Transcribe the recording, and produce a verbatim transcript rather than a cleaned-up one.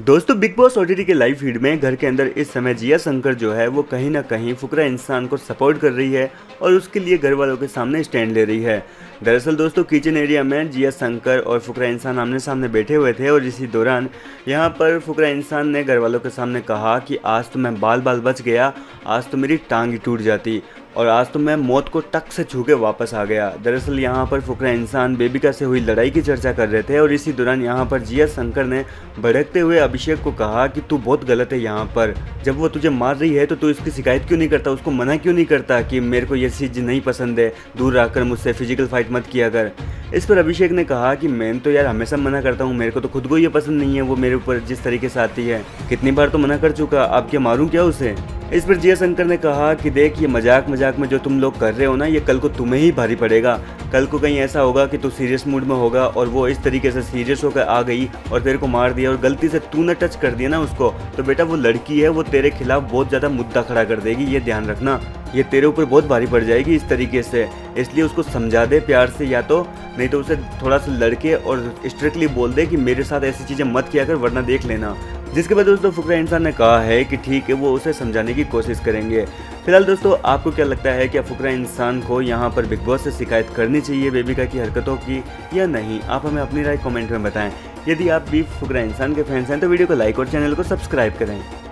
दोस्तों Bigg Boss O T T के live feed में घर के अंदर इस समय जिया शंकर जो है वो कहीं ना कहीं फुकरा इंसान को सपोर्ट कर रही है और उसके लिए घर वालों के सामने स्टैंड ले रही है। दरअसल दोस्तों किचन एरिया में जिया शंकर और फुकरा इंसान आमने सामने बैठे हुए थे और इसी दौरान यहाँ पर फुकरा इंसान ने घर वालों के सामने कहा कि आज तो मैं बाल बाल बच गया, आज तो मेरी टांग ही टूट जाती और आज तो मैं मौत को टक से छू के वापस आ गया। दरअसल यहाँ पर फुकरा इंसान बेबी का से हुई लड़ाई की चर्चा कर रहे थे और इसी दौरान यहाँ पर जिया शंकर ने भड़कते हुए अभिषेक को कहा कि तू बहुत गलत है, यहाँ पर जब वो तुझे मार रही है तो तू इसकी शिकायत क्यों नहीं करता, उसको मना क्यों नहीं करता कि मेरे को ये चीज़ नहीं पसंद है, दूर रहकर मुझसे फिजिकल फाइट मत किया कर। इस पर अभिषेक ने कहा कि मैं तो यार हमेशा मना करता हूँ, मेरे को तो खुद को ये पसंद नहीं है, वो मेरे ऊपर जिस तरीके से आती है कितनी बार तो मना कर चुका, आप क्या मारूँ क्या उसे। इस पर जिया शंकर ने कहा कि देख ये मजाक मजाक में जो तुम लोग कर रहे हो ना, ये कल को तुम्हें ही भारी पड़ेगा, कल को कहीं ऐसा होगा कि तू सीरियस मूड में होगा और वो इस तरीके से सीरियस होकर आ गई और तेरे को मार दिया और गलती से तूने टच कर दिया ना उसको, तो बेटा वो लड़की है, वो तेरे खिलाफ बहुत ज़्यादा मुद्दा खड़ा कर देगी, ये ध्यान रखना, ये तेरे ऊपर बहुत भारी पड़ जाएगी इस तरीके से, इसलिए उसको समझा दे प्यार से, या तो नहीं तो उसे थोड़ा सा लड़के और स्ट्रिक्टली बोल दे कि मेरे साथ ऐसी चीज़ें मत किया कर वरना देख लेना। जिसके बाद दोस्तों फुकरा इंसान ने कहा है कि ठीक है, वो उसे समझाने की कोशिश करेंगे। फिलहाल दोस्तों आपको क्या लगता है कि फुकरा इंसान को यहाँ पर बिग बॉस से शिकायत करनी चाहिए बेबिका की हरकतों की या नहीं, आप हमें अपनी राय कमेंट में बताएं। यदि आप भी फुकरा इंसान के फैंस हैं तो वीडियो को लाइक और चैनल को सब्सक्राइब करें।